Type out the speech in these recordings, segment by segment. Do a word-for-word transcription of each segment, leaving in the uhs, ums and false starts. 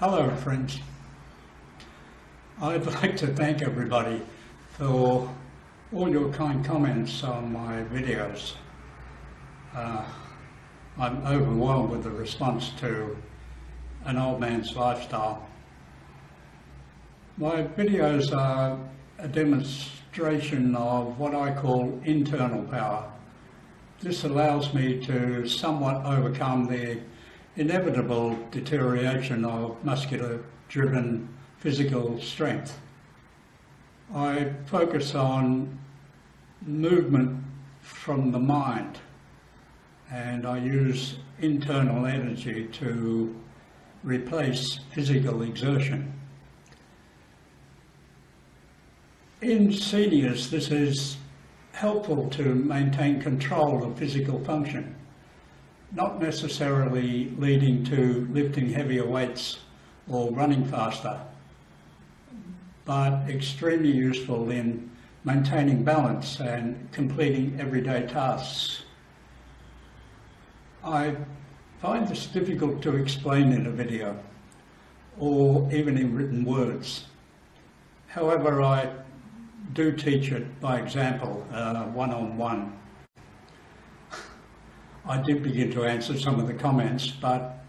Hello friends, I'd like to thank everybody for all your kind comments on my videos. Uh, I'm overwhelmed with the response to An Old Man's Lifestyle. My videos are a demonstration of what I call internal power. This allows me to somewhat overcome the inevitable deterioration of muscular-driven physical strength. I focus on movement from the mind, and I use internal energy to replace physical exertion. In seniors, this is helpful to maintain control of physical function, not necessarily leading to lifting heavier weights or running faster, but extremely useful in maintaining balance and completing everyday tasks. I find this difficult to explain in a video or even in written words. However, I do teach it by example, uh, one-on-one. I did begin to answer some of the comments, but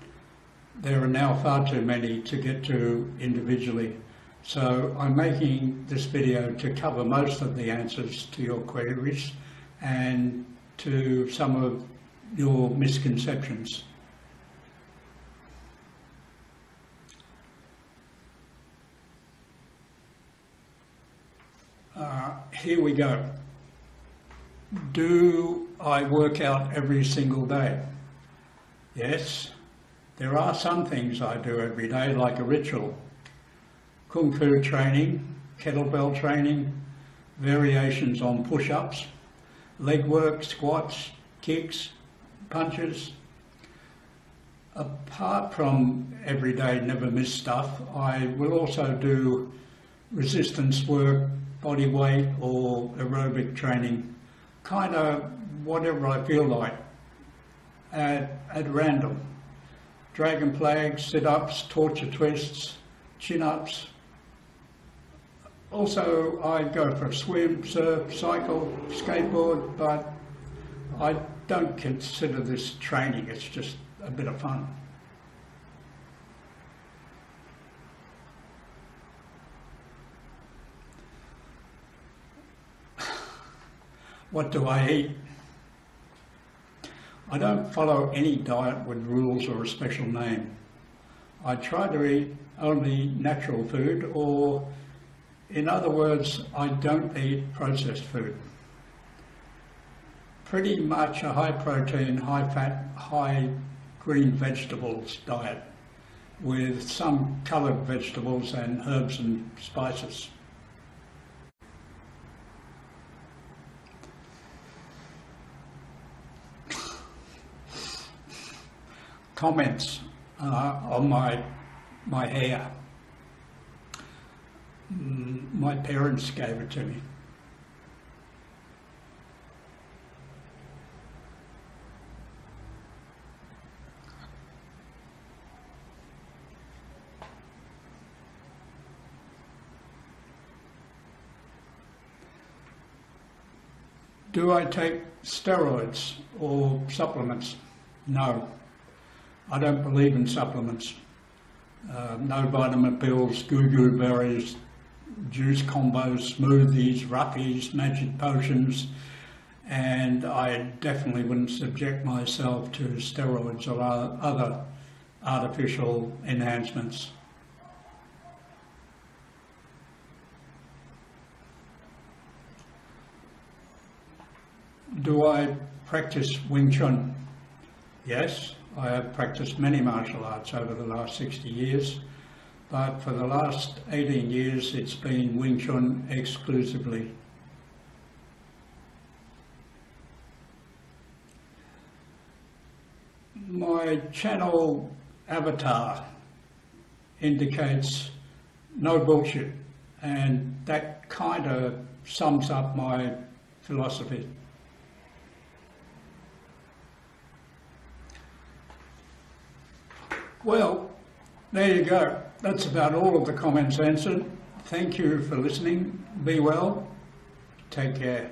there are now far too many to get to individually. So I'm making this video to cover most of the answers to your queries and to some of your misconceptions. Uh, here we go. Do I work out every single day? Yes, there are some things I do every day, like a ritual. Kung fu training, kettlebell training, variations on push-ups, leg work, squats, kicks, punches. Apart from everyday never miss stuff, I will also do resistance work, body weight or aerobic training, kind of whatever I feel like, at, at random. Dragon flags, sit-ups, torture twists, chin-ups. Also, I go for a swim, surf, cycle, skateboard, but I don't consider this training, it's just a bit of fun. What do I eat? I don't follow any diet with rules or a special name. I try to eat only natural food, or in other words, I don't eat processed food. Pretty much a high protein, high fat, high green vegetables diet with some coloured vegetables and herbs and spices. Comments uh, on my, my hair. Mm, my parents gave it to me. Do I take steroids or supplements? No. I don't believe in supplements. Uh, no vitamin pills, goo-goo berries, juice combos, smoothies, roughies, magic potions, and I definitely wouldn't subject myself to steroids or other artificial enhancements. Do I practice Wing Chun? Yes. I have practiced many martial arts over the last sixty years, but for the last eighteen years it's been Wing Chun exclusively. My channel avatar indicates no bullshit, and that kind of sums up my philosophy. Well, There you go. That's about all of the comments answered. Thank you for listening. Be well. Take care.